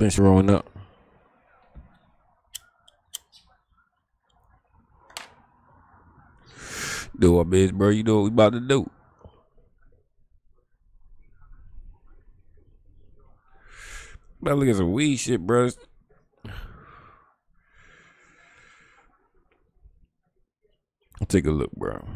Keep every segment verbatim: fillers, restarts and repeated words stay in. Thanks for rolling up. Do what, bitch, bro. You know what we about to do. About to look at some weed shit, bro. Take a look, bro.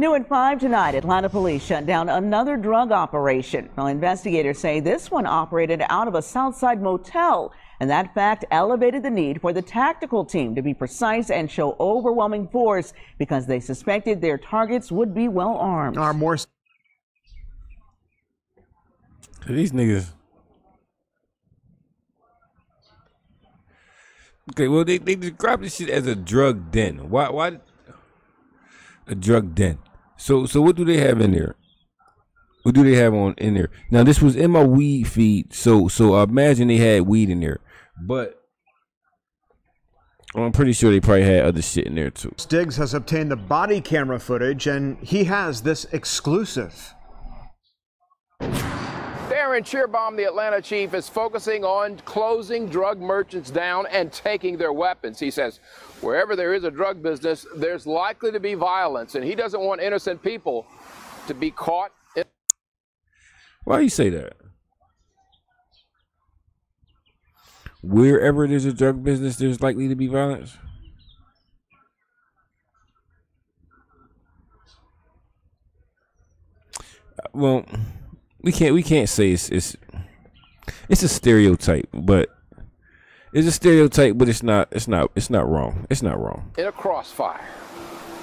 New at five tonight, Atlanta police shut down another drug operation. Well, investigators say this one operated out of a Southside motel, and that fact elevated the need for the tactical team to be precise and show overwhelming force because they suspected their targets would be well armed. Are more these niggas? Okay, well they they describe this shit as a drug den. Why why a drug den? So, so what do they have in there? What do they have on in there? Now, this was in my weed feed, so so I imagine they had weed in there, but I'm pretty sure they probably had other shit in there too. Stiggs has obtained the body camera footage, and he has this exclusive. Aaron Cheerbaum, the Atlanta chief, is focusing on closing drug merchants down and taking their weapons. He says wherever there is a drug business, there's likely to be violence, and he doesn't want innocent people to be caught. Why do you say that? Wherever there's a drug business, there's likely to be violence. Well, we can't we can't say it's it's it's a stereotype, but it's a stereotype, but it's not it's not it's not wrong. It's not wrong. In a crossfire.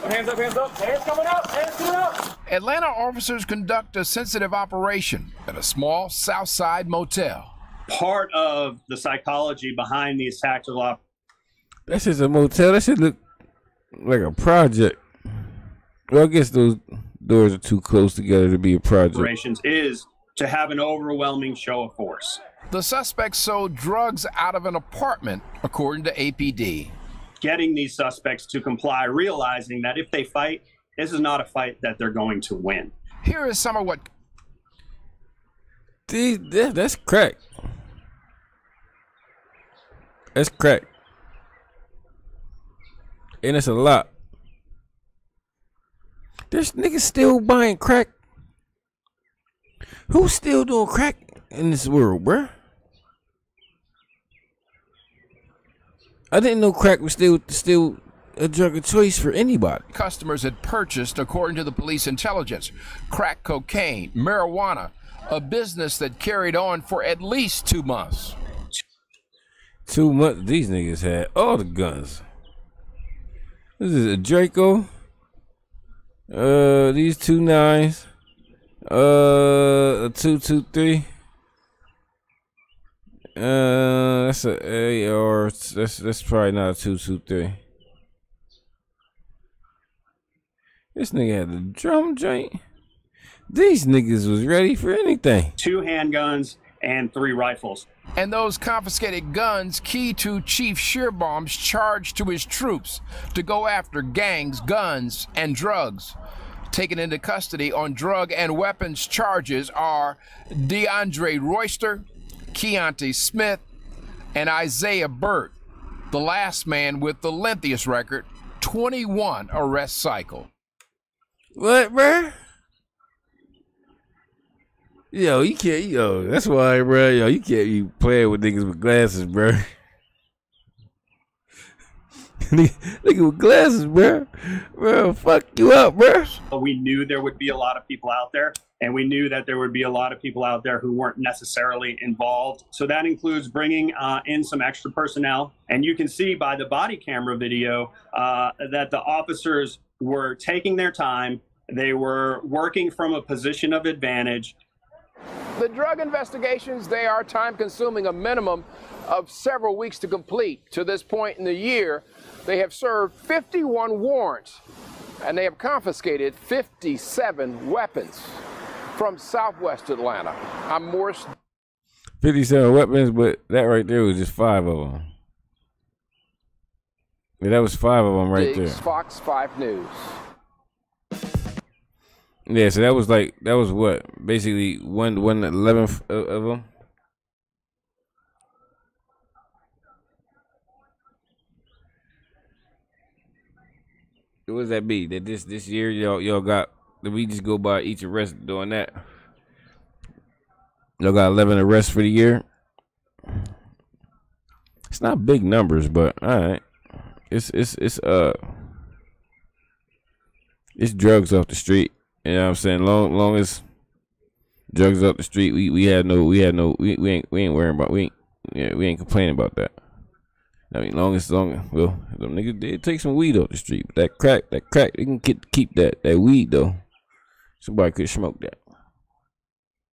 Hands up, hands up, hands coming up, hands coming up. Atlanta officers conduct a sensitive operation at a small Southside motel. Part of the psychology behind these tactical op. This is a motel. That should look like a project. Well, I guess those doors are too close together to be a project. Operations is to have an overwhelming show of force. The suspects sold drugs out of an apartment, according to A P D. Getting these suspects to comply, realizing that if they fight, this is not a fight that they're going to win. Here is some of what these, this, that's crack. That's crack. And it's a lot. There's niggas still buying crack. Who's still doing crack in this world, bruh? I didn't know crack was still still a drug of choice for anybody. Customers had purchased, according to the police intelligence, crack cocaine, marijuana, a business that carried on for at least two months. Two months, these niggas had all the guns. This is a Draco. Uh, these two nines. Uh, a two two three. Uh, that's a A R. That's that's probably not a two two three. This nigga had a drum joint. These niggas was ready for anything. Two handguns and three rifles. And those confiscated guns key to Chief Cheerbaum's charge to his troops to go after gangs, guns, and drugs. Taken into custody on drug and weapons charges are DeAndre Royster, Keontae Smith, and Isaiah Burt, the last man with the lengthiest record, twenty-one arrest cycle. What, bruh? Yo, you can't, yo, that's why, bruh, yo, you can't be playing with niggas with glasses, bruh. Nigga with glasses, bruh. Bro, fuck you up, bruh. We knew there would be a lot of people out there. And we knew that there would be a lot of people out there who weren't necessarily involved. So that includes bringing uh, in some extra personnel. And you can see by the body camera video uh, that the officers were taking their time. They were working from a position of advantage. The drug investigations, they are time-consuming, a minimum of several weeks to complete. To this point in the year, they have served fifty-one warrants, and they have confiscated fifty-seven weapons. From Southwest Atlanta, I'm Morris. fifty-seven weapons, but that right there was just five of them. Yeah, that was five of them right there. Fox five News. Yeah, so that was like, that was what? Basically, one one eleventh of, of them? What does that be? That this this year y'all y'all got, that we just go by each arrest doing that? Y'all got eleven arrests for the year? It's not big numbers, but all right. It's it's it's uh it's drugs off the street. You know what I'm saying? Long long as drugs off the street, we we had no we had no we, we ain't we ain't worrying about we ain't yeah, we ain't complaining about that. I mean, long as long well, them niggas did take some weed off the street, but that crack that crack, they can get, keep that that weed though. Somebody could smoke that.